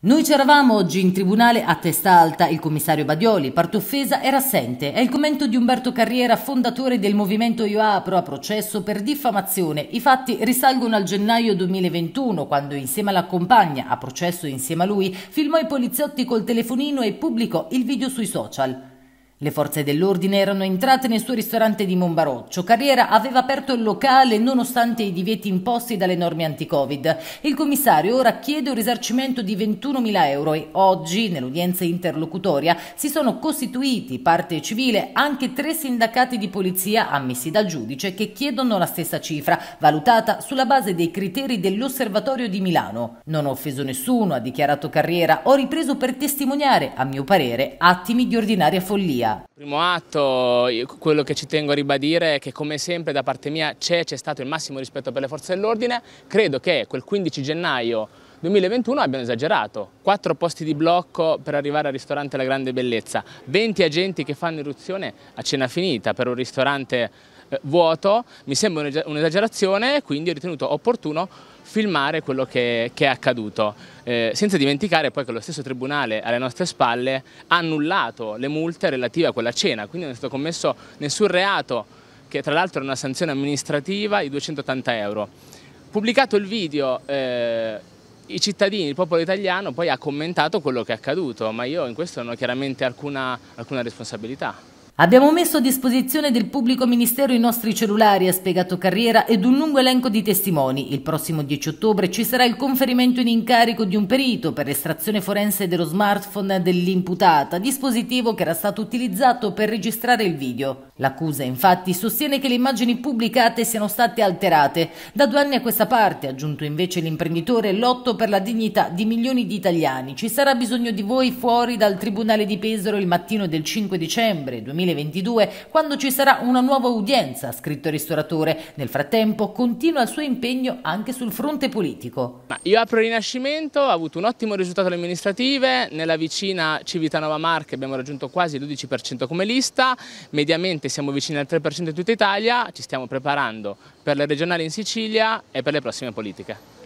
Noi c'eravamo oggi in tribunale a testa alta, il commissario Badioli, parte offesa, era assente. È il commento di Umberto Carriera, fondatore del movimento Io Apro, a processo per diffamazione. I fatti risalgono al gennaio 2021, quando insieme alla compagna, a processo insieme a lui, filmò i poliziotti col telefonino e pubblicò il video sui social. Le forze dell'ordine erano entrate nel suo ristorante di Mombaroccio. Carriera aveva aperto il locale nonostante i divieti imposti dalle norme anti-Covid. Il commissario ora chiede un risarcimento di 21.000 euro e oggi, nell'udienza interlocutoria, si sono costituiti parte civile anche 3 sindacati di polizia ammessi dal giudice che chiedono la stessa cifra, valutata sulla base dei criteri dell'Osservatorio di Milano. Non ho offeso nessuno, ha dichiarato Carriera, ho ripreso per testimoniare, a mio parere, attimi di ordinaria follia. Primo atto, quello che ci tengo a ribadire è che come sempre da parte mia c'è stato il massimo rispetto per le forze dell'ordine. Credo che quel 15 gennaio 2021 abbiano esagerato. 4 posti di blocco per arrivare al ristorante La Grande Bellezza, 20 agenti che fanno irruzione a cena finita per un ristorante vuoto. Mi sembra un'esagerazione, quindi ho ritenuto opportuno filmare quello che è accaduto, senza dimenticare poi che lo stesso tribunale alle nostre spalle ha annullato le multe relative a quella cena, quindi non è stato commesso nessun reato, che tra l'altro è una sanzione amministrativa di 280 euro. Pubblicato il video, i cittadini, il popolo italiano poi ha commentato quello che è accaduto, ma io in questo non ho chiaramente alcuna responsabilità. Abbiamo messo a disposizione del pubblico ministero i nostri cellulari, ha spiegato Carriera, ed un lungo elenco di testimoni. Il prossimo 10 ottobre ci sarà il conferimento in incarico di un perito per l'estrazione forense dello smartphone dell'imputata, dispositivo che era stato utilizzato per registrare il video. L'accusa, infatti, sostiene che le immagini pubblicate siano state alterate. Da 2 anni a questa parte, ha aggiunto invece l'imprenditore, lotto per la dignità di milioni di italiani. Ci sarà bisogno di voi fuori dal Tribunale di Pesaro il mattino del 5 dicembre 2022, quando ci sarà una nuova udienza, ha scritto il ristoratore. Nel frattempo continua il suo impegno anche sul fronte politico. Io Apro Rinascimento, ho avuto un ottimo risultato alle amministrative, nella vicina Civitanova Marche abbiamo raggiunto quasi il 12% come lista, mediamente siamo vicini al 3% in tutta Italia, ci stiamo preparando per le regionali in Sicilia e per le prossime politiche.